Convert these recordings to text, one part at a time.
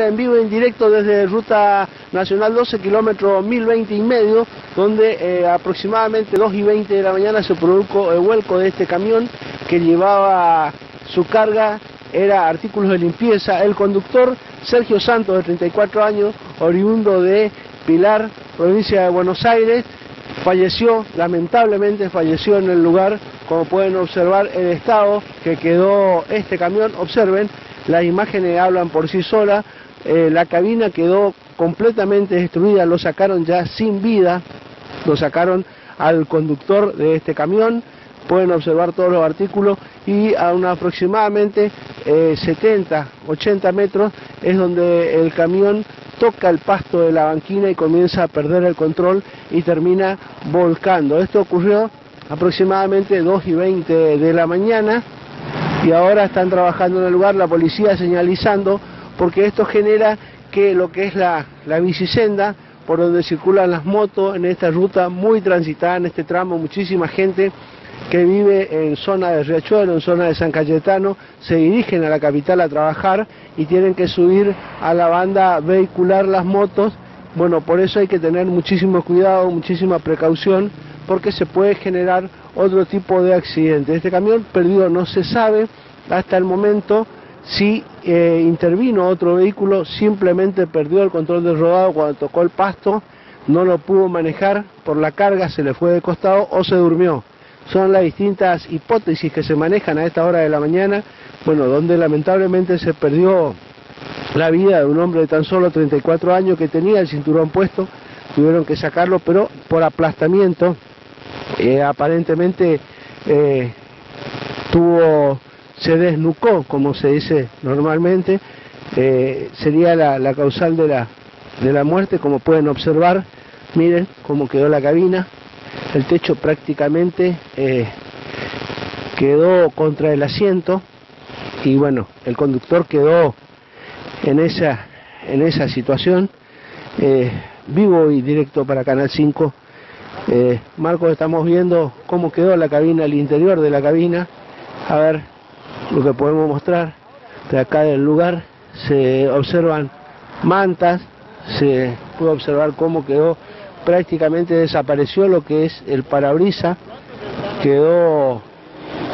En vivo y en directo desde Ruta Nacional 12, kilómetro 1020,5, donde aproximadamente 2:20 de la mañana se produjo el vuelco de este camión que llevaba su carga, era artículos de limpieza. El conductor, Sergio Santos, de 34 años, oriundo de Pilar, provincia de Buenos Aires, falleció, lamentablemente falleció en el lugar. Como pueden observar el estado que quedó este camión, observen, las imágenes hablan por sí solas. La cabina quedó completamente destruida, lo sacaron ya sin vida, lo sacaron al conductor de este camión, pueden observar todos los artículos, y a una aproximadamente 70, 80 metros es donde el camión toca el pasto de la banquina y comienza a perder el control y termina volcando. Esto ocurrió aproximadamente 2:20 de la mañana y ahora están trabajando en el lugar, la policía señalizando, porque esto genera que lo que es la bicisenda, por donde circulan las motos en esta ruta muy transitada, en este tramo, muchísima gente que vive en zona de Riachuelo, en zona de San Cayetano, se dirigen a la capital a trabajar y tienen que subir a la banda vehicular las motos. Bueno, por eso hay que tener muchísimo cuidado, muchísima precaución, porque se puede generar otro tipo de accidente. Este camión perdido no se sabe hasta el momento. Si intervino otro vehículo, simplemente perdió el control del rodado cuando tocó el pasto, no lo pudo manejar por la carga, se le fue de costado o se durmió. Son las distintas hipótesis que se manejan a esta hora de la mañana, bueno, donde lamentablemente se perdió la vida de un hombre de tan solo 34 años que tenía el cinturón puesto, tuvieron que sacarlo, pero por aplastamiento, aparentemente se desnucó, como se dice normalmente, sería la causal de la muerte, como pueden observar. Miren cómo quedó la cabina, el techo prácticamente quedó contra el asiento y bueno, el conductor quedó en esa situación. Vivo y directo para Canal 5. Marcos, estamos viendo cómo quedó la cabina, el interior de la cabina, a ver lo que podemos mostrar de acá del lugar. Se observan mantas, se puede observar cómo quedó, prácticamente desapareció lo que es el parabrisas, quedó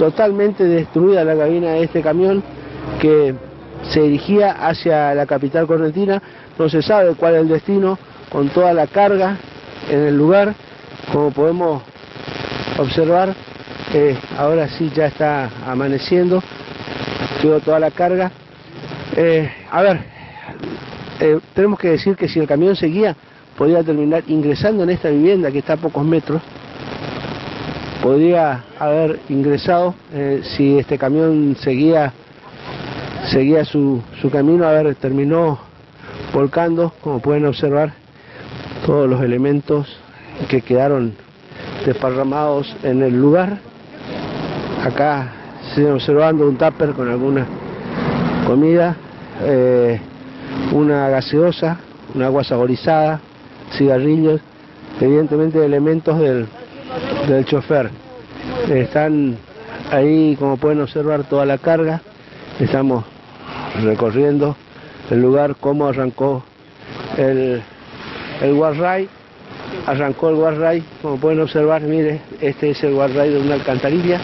totalmente destruida la cabina de este camión que se dirigía hacia la capital correntina. No se sabe cuál es el destino, con toda la carga en el lugar, como podemos observar. Ahora sí ya está amaneciendo, quedó toda la carga. Tenemos que decir que si el camión seguía, podía terminar ingresando en esta vivienda que está a pocos metros, podría haber ingresado. Si este camión seguía su camino, a ver, terminó volcando, como pueden observar, todos los elementos que quedaron desparramados en el lugar. Acá se observando un tupper con alguna comida, una gaseosa, un agua saborizada, cigarrillos, evidentemente elementos del chofer. Están ahí, como pueden observar, toda la carga. Estamos recorriendo el lugar, cómo arrancó el guarray. Arrancó el guarray, como pueden observar, mire, este es el guarray de una alcantarilla.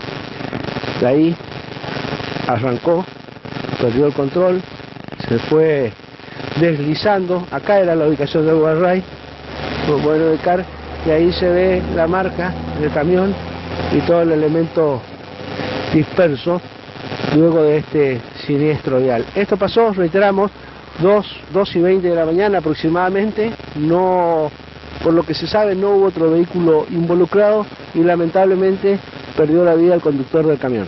De ahí arrancó, perdió el control, se fue deslizando. Acá era la ubicación del guarray, como pueden ubicar, y ahí se ve la marca del camión y todo el elemento disperso luego de este siniestro vial. Esto pasó, reiteramos, 2:20 de la mañana aproximadamente. No, por lo que se sabe, no hubo otro vehículo involucrado y lamentablemente perdió la vida el conductor del camión.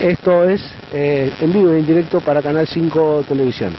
Esto es en vivo y en directo para Canal 5 Televisión.